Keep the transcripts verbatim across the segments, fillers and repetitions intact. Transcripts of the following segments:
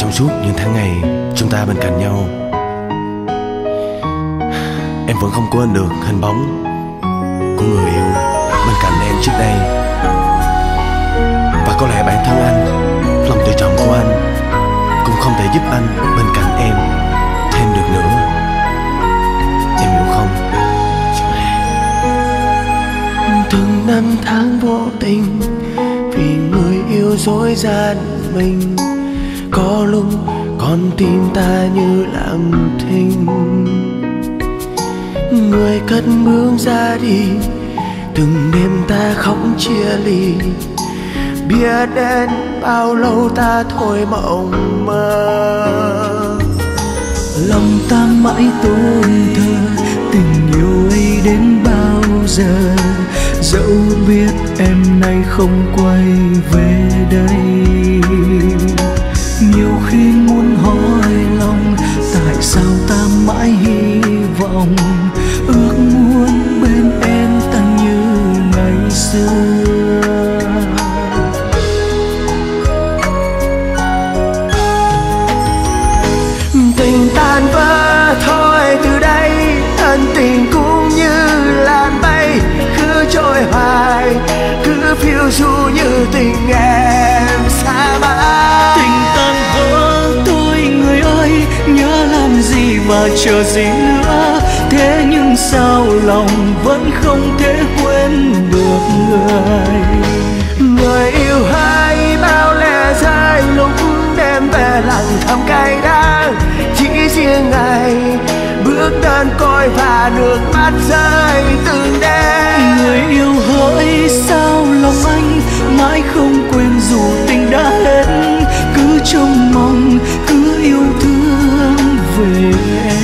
trong suốt những tháng ngày chúng ta bên cạnh nhau. Em vẫn không quên được hình bóng của người yêu bên cạnh em trước đây. Và có lẽ bản thân anh, lòng tự trọng của anh cũng không thể giúp anh bên cạnh em thêm được nữa. Em hiểu không? Từng năm tháng vô tình vì người yêu dối gian mình, có lúc con tim ta như lặng thinh. Người cất bước ra đi, từng đêm ta khóc chia ly. Biết đến bao lâu ta thôi mộng mơ, lòng ta mãi tôn thờ tình yêu ấy đến bao giờ. Dẫu biết em nay không quay về đây, nhiều khi muốn hỏi lòng tại sao ta mãi hy vọng, ước muốn bên em ta như ngày xưa. Tình tan vỡ thôi từ đây, ân tình cũng như làn bay cứ trôi hoài, cứ phiêu du như tình em xa mãi. Tình tan vỡ thôi người ơi, nhớ làm gì và chờ gì nữa, thế nhưng sao lòng vẫn không thể quên được người. Người yêu hay bao lẽ dài lúc đêm về lặng thầm cay đắng, chỉ riêng ngày bước đơn côi và nước mắt rơi từng đêm. Người yêu hỡi sao lòng anh mãi không quên dù tình đã hết, cứ trông mong cứ yêu thương về em.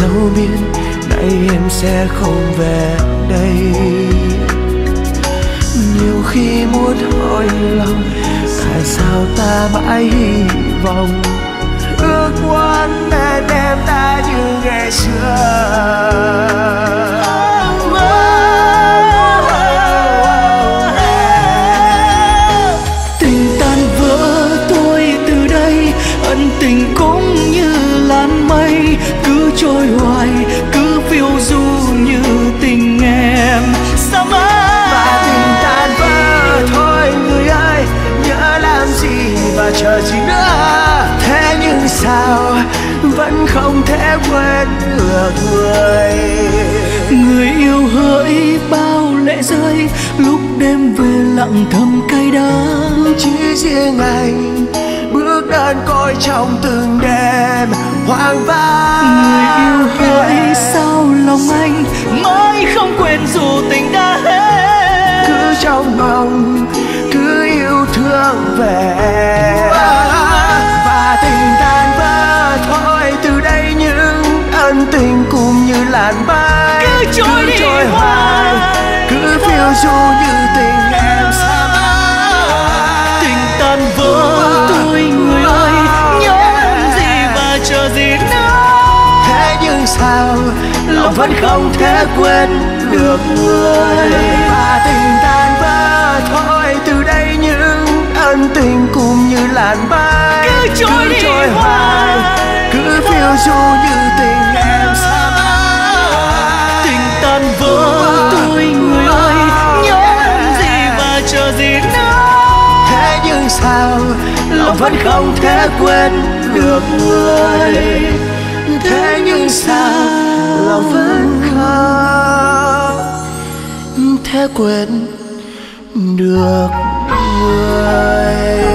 Dẫu biết nay em sẽ không về đây, nhiều khi muốn hỏi lòng tại sao ta mãi hy vọng, ước muốn bên em ta như ngày xưa. Tình tan vỡ tôi từ đây, ân tình cũng như làn mây cứ trôi hoài, cứ phiêu du như tình em xa mãi. Và tình tan vỡ thôi người ơi, nhớ làm gì và chờ gì nữa, thế nhưng sao vẫn không thể quên được người. Người yêu hỡi bao lệ rơi lúc đêm về lặng thầm cay đắng, chỉ riêng anh bước đơn côi trong từng đêm hoang vắng. Người yêu hỡi sao lòng anh mãi không quên dù tình đã hết, cứ trong mong cứ yêu thương về. Và tình tan vỡ thôi từ đây, những ân tình cùng như làn bay cứ trôi, cứ trôi hoài, cứ phiêu du như tình em xa mãi. Tình tan vỡ tôi người ơi, nhớ làm gì và chờ gì nữa, thế nhưng sao lòng vẫn không thể quên được người. Và tình tan vỡ thôi từ đây, những ân tình cùng như làn bay cứ trôi, cứ trôi hoài, cứ phiêu du như tình em xa mãi. Tình tan vỡ tôi người ơi, nhớ làm gì và chờ gì nữa, thế nhưng sao lòng vẫn không thể quên được người, thế nhưng sao lòng vẫn khao thế quên được người.